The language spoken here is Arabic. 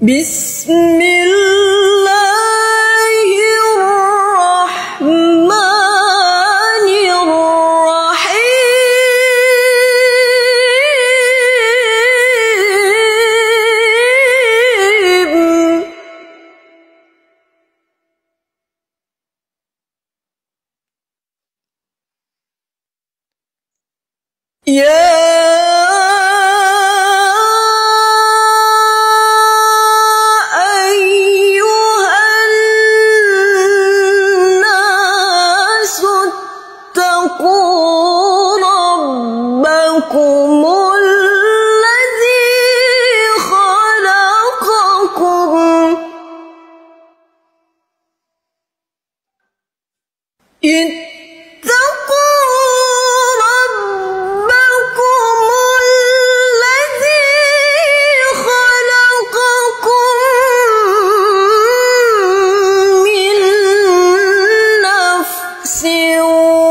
بسم الله الرحمن الرحيم